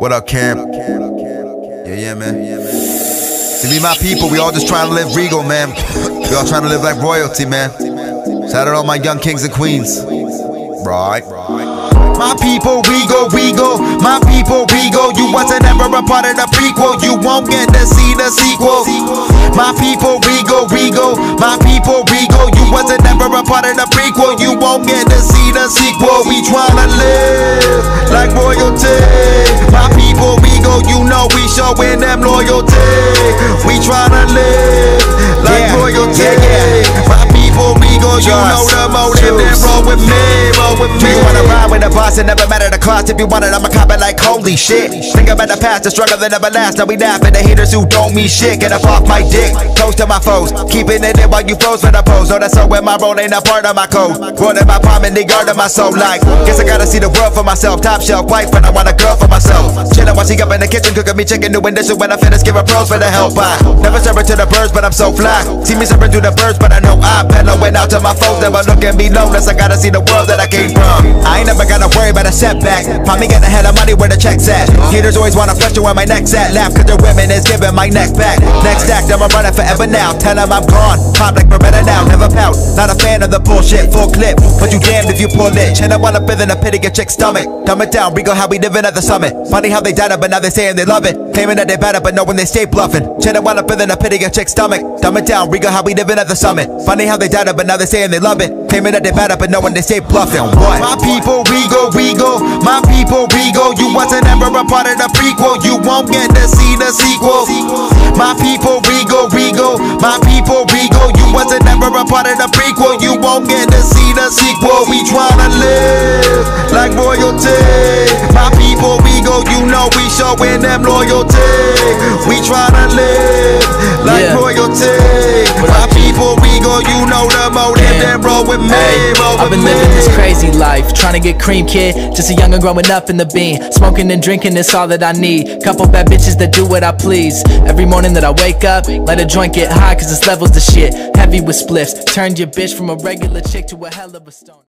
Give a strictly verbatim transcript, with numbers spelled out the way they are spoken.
What up, Cam? Yeah, yeah, man. To me, my people, we all just trying to live regal, man. We all trying to live like royalty, man. Shout out all my young kings and queens. Right. My people, we go, we go. My people, we go. You wasn't ever a part of the prequel. You won't get to see the sequel. My people, we go, we go. My people, we go. You wasn't ever a part of the prequel. You won't get to see the sequel. We tryna live like royalty. You know we showing them loyalty. We tryna live like yeah, royalty. Yeah, yeah. My people, we go. You know the motive. Then roll with me, roll with me. You wanna ride with a boss? It never mattered the cost. If you want it, I'ma cop it like holy shit. Think about the past, the struggle that never lasts. Now we laugh at the haters who don't mean shit. Get up off my dick, toast to my foes. Keeping it in while you pose for the pose. No, that's so when my role ain't a part of my code. Rolling my palm in the yard of my soul. Like, guess I gotta see the world for myself. Top shelf wife, but I want a girl for myself. Chillin' while she up in the kitchen, cooking me chicken, new dishes. When I finish, give her pearls for the help. I never serve it to the birds, but I'm so fly. See me serving through the birds, but I know I peddling out to my foes. Never look at me low, unless I gotta see the world that I came from. I ain't never gotta worry about a setback. Find me getting ahead of money where the check's at. Haters always wanna pressure where my neck's at. Laugh, cause the women is giving my neck back. Next act, I'ma run it forever now. Tell them I'm gone. Pop like Beretta now, never pout. Not a fan of the bullshit, full clip. But you damned if you pull it. Chin up on a bit in a pit of your chick's stomach. Dumb it down, we go how we living at the summit. Funny how they died up, but now they saying they love it. Claiming that they better, but knowing they stay bluffing. Chin while up in the pit of your chick's stomach. Dumb it down, Rigo, how we living at the summit. Funny how they died up, but now they saying they love it. Claiming that they better, but knowing they stay bluffing. What? My people, we go, we go. My people, we go. You wasn't ever a part of the prequel. You won't get to see the sequel. My people, we go, we go. My people, we go. You wasn't ever a part of the prequel. You won't get to see the sequel. We tryna live like royalty. My people, we go. You know we showing them loyalty. We tryna live like yeah. royalty. My people, we go. You know the motive. Then roll with me. Ay, roll I've with been me. living this crazy life, trying to get cream, kid. Just a younger growing up in the bean. Smoking and drinking is all that I need. Couple bad bitches that do what I please. Every morning that I wake up, let a joint get high, cause it's levels to shit. Heavy with spliffs, turned your bitch from a regular chick to a hell of a stone.